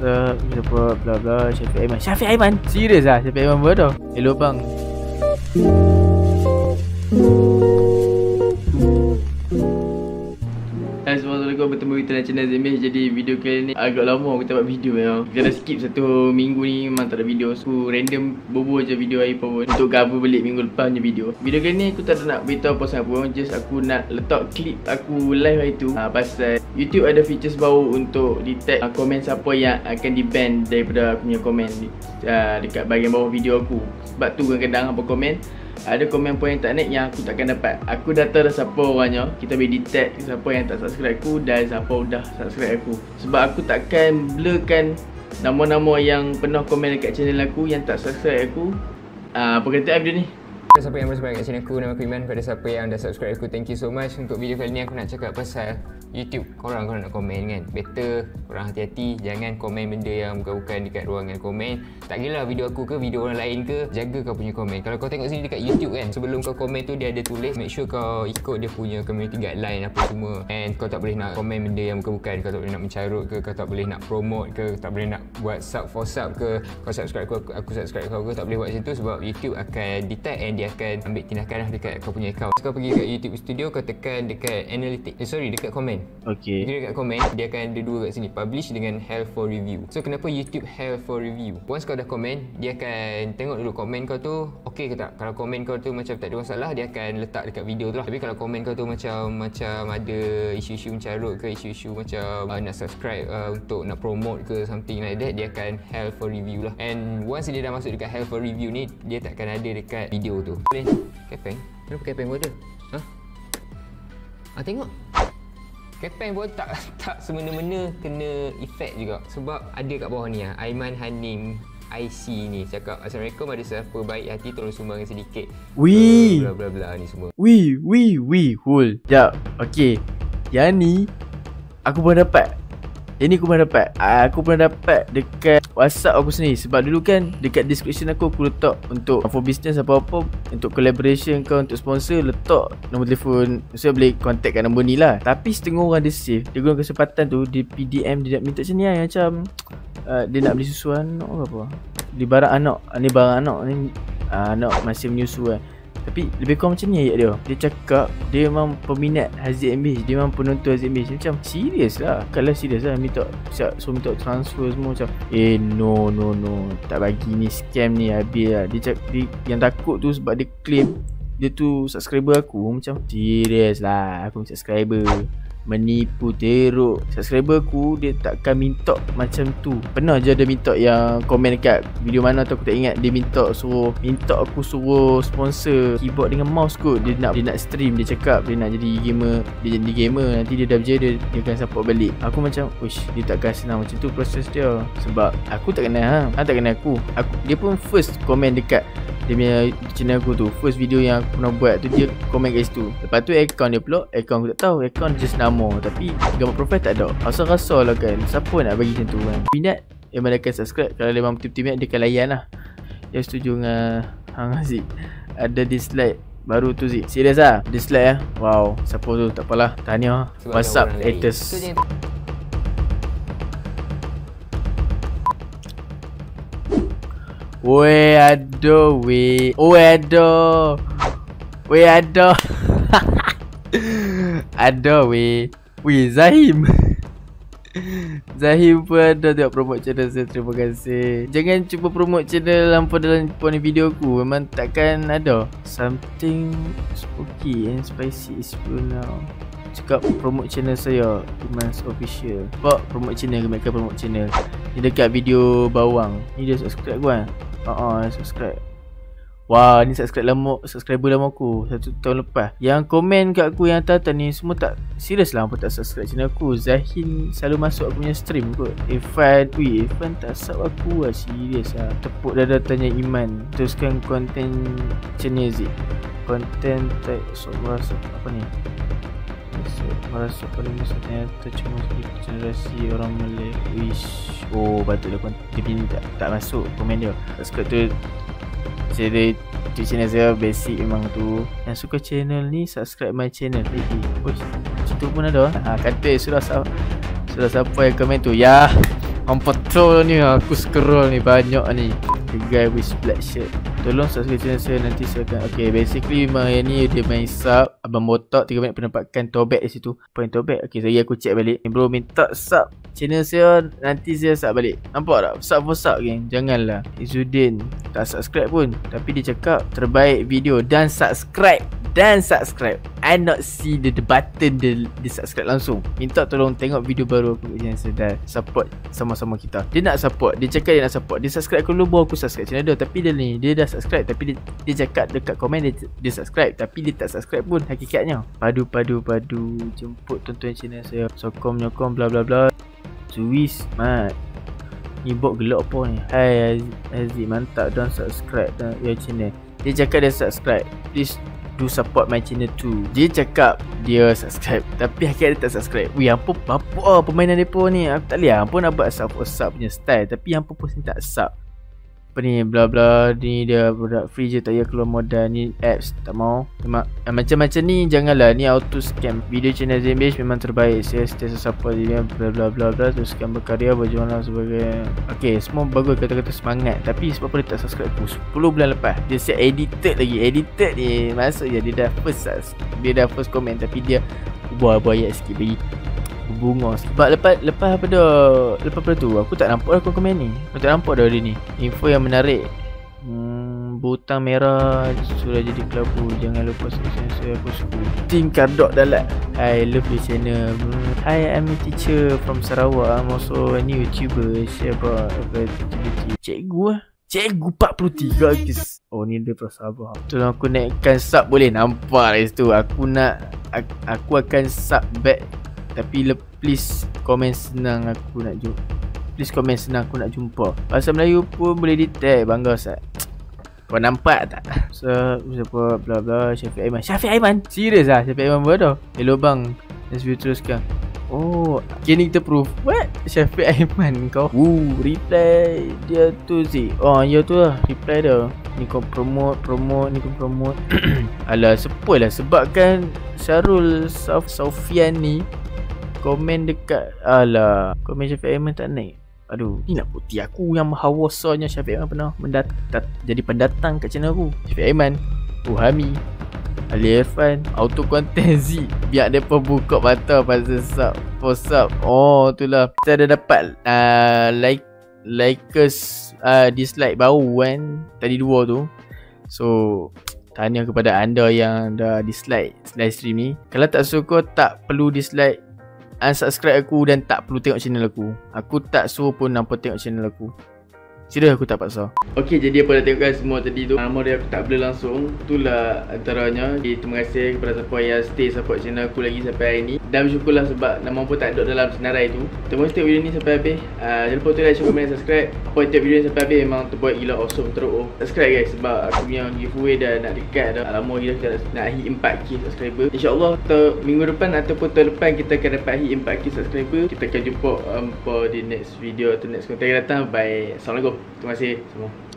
Kita buat bla bla. Syafiq Aiman. Syafiq Aiman? Serius lah Syafiq Aiman buat tau. Hello bang. Hai semua, assalamualaikum. Bertemu kita dalam channel Zenbeach. Jadi video kali ni agak lama aku tak buat video tau. Kita dah skip satu minggu ni, memang tak ada video. Aku random bobo je video air power untuk cover balik minggu lepas je video. Video kali ni aku tak nak beritahu pasal apa, just aku nak letak klip aku live hari tu. Pasal YouTube ada features baru untuk detect komen siapa yang akan di-ban daripada aku punya komen dekat bahagian bawah video aku. Sebab tu kadang-kadang apa komen, ada komen point yang tak naik yang aku takkan dapat. Aku dah tahu dah siapa orangnya. Kita boleh detect siapa yang tak subscribe aku dan siapa dah subscribe aku. Sebab aku takkan blurkan nama-nama yang pernah komen dekat channel aku yang tak subscribe aku. Apa kata video ni? Pada siapa yang baru subscribe kat channel aku, nama aku Iman. Pada siapa yang dah subscribe aku, thank you so much. Untuk video kali ni aku nak cakap pasal YouTube. Korang nak komen kan, better korang hati-hati. Jangan komen benda yang bukan-bukan dekat ruangan komen. Tak kira lah video aku ke video orang lain ke, jaga kau punya komen. Kalau kau tengok sini dekat YouTube kan, sebelum kau komen tu dia ada tulis, make sure kau ikut dia punya community guideline apa semua. And kau tak boleh nak komen benda yang bukan-bukan. Kau tak boleh nak mencarut ke, kau tak boleh nak promote ke, tak boleh nak buat sub for sub ke, kau subscribe aku subscribe kau ke. Tak boleh buat macam tu sebab YouTube akan detect and dia akan ambil tindakan dekat kau punya account. Kau pergi dekat YouTube Studio, kau tekan dekat analytics, dekat komen. Okay. Jadi dekat komen dia akan ada dua kat sini, publish dengan help for review. So kenapa YouTube help for review? Once kau dah komen, dia akan tengok dulu komen kau tu okey ke tak. Kalau komen kau tu macam tak ada masalah, dia akan letak dekat video tu lah. Tapi kalau komen kau tu macam ada isu-isu mencarut ke, isu-isu macam nak subscribe untuk nak promote ke something like that, dia akan help for review lah. And once dia dah masuk dekat help for review ni, dia tak akan ada dekat video tu. Boleh kepeng. Kenapa kepeng kau ada? Ha? Ah, tengok. Kepeng pun tak semena-mena kena efek juga. Sebab ada kat bawah ni lah, Aiman Hanim IC ni cakap assalamualaikum, ada siapa baik hati tolong sumbangkan sedikit. Wee bla bla bla ni semua. Wee wee wee hul. Jap. Okey. Yang ni aku pernah dapat. Ini aku pernah dapat. Aku pernah dapat dekat WhatsApp aku sendiri. Sebab dulu kan dekat description aku letak untuk for business apa-apa, untuk collaboration kau, untuk sponsor, letak nombor telefon. Maksudnya boleh contact kat nombor ni lah. Tapi setengah orang dia save, dia guna kesempatan tu, dia PDM, dia nak minta macam ni lah, macam dia nak beli susu anak ke apa, beli barang anak. Ni barang anak ni, anak masih menyusu kan. Tapi lebih kurang macam ni ayat dia. Dia cakap dia memang peminat Haziq MBH, dia memang penonton Haziq MBH. Macam serius lah. Kalau serius lah minta, so minta transfer semua macam no, tak bagi ni, scam ni, habis lah. Dia cakap yang takut tu sebab dia claim dia tu subscriber aku. Macam serius lah, aku subscriber. Menipu teruk. Subscriber aku dia takkan minta macam tu. Pernah je dia minta yang komen dekat video mana tu aku tak ingat, dia minta aku suruh sponsor keyboard dengan mouse kot. Dia nak stream, dia cakap dia nak jadi gamer. Dia jadi gamer, nanti dia dah berjaya dia akan support balik. Aku macam wish, dia takkan senang macam tu proses dia. Sebab aku tak kenal tak kenal aku. Dia pun first komen dekat dia punya channel aku tu. First video yang aku pernah buat tu dia komen kat situ. Lepas tu account dia pula, account aku tak tahu, account just nama tapi gambar profile tak ada. Asal-asal lah kan, siapa nak bagi macam tu kan. Minat memang akan subscribe. Kalau memang betul-betul minat dia akan layan lah. Dia setuju dengan Hang Aziz. Ada dislike baru tu Zik. Serius lah dislike lah. Wow, siapa tu tak apalah, tahniah. WhatsApp haters. Weh aduh weh. Weh aduh. Weh aduh. Ada weh. Weh Zahim. Zahim pun ada tengok promote channel saya. Terima kasih. Jangan cuba promote channel hampa dalam video aku. Memang takkan ada. Something spooky and spicy is for now. Cakap promote channel saya Iman's Official. Sebab promote channel, mereka promote channel. Ni dekat video bawang. Ni dia subscribe aku kan. Subscribe. Wah, ni subscriber lama aku 1 tahun lepas. Yang komen kat aku yang atas ni semua tak serius lah, apa tak subscribe channel aku. Zahin selalu masuk aku punya stream kot. Irfan tak sub aku lah, serius lah. Tepuk dada tanya Iman. Teruskan konten channel Zik. Konten tak seorang apa ni? Merasa paling besarnya tercuma sedikit generasi orang Malay. Wish. Oh, patutlah konten dia tak masuk komen dia. Subscribe tu channel saya basic memang tu. Yang suka channel ni subscribe my channel lagi. Macam tu pun ada. Kata sudah sampai komen tu. Ya Patrol ni aku scroll ni banyak ni. The guy with black shirt. Tolong subscribe channel saya nanti silakan. Okay, basically main ni dia main sub. Abang botak 3 minit penampakan throwback di situ. Point throwback. Okay, saya aku check balik. Bro minta sub channel saya nanti saya sub balik. Nampak tak? Sub for sub geng. Janganlah. Izuddin tak subscribe pun tapi dia cakap terbaik video dan subscribe. Dan subscribe. I not see the button the subscribe langsung. Minta tolong tengok video baru aku kat channel saya dan support sama-sama kita. Dia nak support. Dia cakap dia nak support. Dia subscribe aku dulu baru aku subscribe channel dia. Tapi dia ni dia dah subscribe tapi dia cakap dekat komen dia subscribe tapi dia tak subscribe pun hakikatnya. Padu jemput tonton channel saya. Sokong menyokong bla bla bla. Suis mat. Ni bot gelak apa ni? Hai Haziq mantap dan subscribe dan your channel. Dia cakap dia subscribe. Please do support my channel too. Dia cakap dia subscribe tapi akhirnya dia tak subscribe. Weh apa permainan depa ni. Aku tak boleh ampun nak buat sub punya style tapi hangpa pun tak sub. Apa ni bla bla ni dia produk free je tak payah keluar modal ni apps tak mau. Macam-macam ni janganlah ni auto scam. Video channel Zenbeach memang terbaik. Saya sentiasa support dia bla bla bla bla terus scam berkarya berjuanglah sebagai. Okey semua bagus kata-kata semangat tapi sebab apa dia tak subscribe aku 10 bulan lepas dia set edited lagi. Edited ni maksud je dia dah first comment tapi dia buat sikit bagi bunga sebab lepas pada tu aku tak nampak aku komen ni. Aku tak nampak dah dia ni. Info yang menarik. Butang merah sudah jadi kelabu. Jangan lupa subscribe saya bosku. Tingkar dok dalat. I love your channel. Hi, I'm a teacher from Sarawak. I'm also a new YouTuber. Share about activity. Cikgu ah. Cikgu 43 guys. Oh ni dia Sabah. Tolong aku naikkan sub boleh nampak kat situ. Aku akan sub back. Tapi please komen senang aku nak jumpa. Please komen senang aku nak jumpa. Bahasa Melayu pun boleh detect. Bangga Ustaz. Kau nampak tak? So, siapa bla bla Syafiq Aiman. Syafiq Aiman. Serius ah Syafiq Aiman bodoh. Hello bang. Let's view teruskan. Oh, kini kita proof. What? Syafiq Aiman kau. Reply dia tu si. Oh, ya tu lah reply dia. Ni kau promote. Alah, sepoilah sebabkan Syarul Sawfian ni komen dekat alah komen Syafiq Aiman tak naik. Aduh, ni nak putih aku yang hawasanya Syafiq Aiman pernah jadi pendatang kat channel aku. Syafiq Aiman, oohami, Ali Irfan, auto content Z. Biar depa buka mata pasal sub, for sub. Oh, itulah. Saya dah dapat likes dislike baru kan. Tadi dua tu. So tahniah kepada anda yang dah dislike live stream ni. Kalau tak suka tak perlu dislike. Unsubscribe aku dan tak perlu tengok channel aku. Aku tak suruh pun nampak tengok channel aku. Serius aku tak paksa. Okey, jadi apa dah tengokkan semua tadi tu. Nama dia aku tak blur langsung. Itulah antaranya. Jadi, terima kasih kepada siapa yang stay support channel aku lagi sampai hari ni. Dan bersyukurlah sebab nama pun tak duduk dalam senarai tu. Terima kasih video ni sampai habis. Jangan lupa tu like, share, komen, subscribe. Apa tiap video ni sampai habis memang terbuat gila awesome teruk. Oh. Subscribe guys sebab aku punya giveaway dah nak dekat dah. Lama gila kita nak hit 4k subscriber. InsyaAllah minggu depan ataupun tahun depan kita akan dapat hit 4k subscriber. Kita akan jumpa di next video atau next konten yang datang. Bye. Assalamualaikum. Terima kasih semua.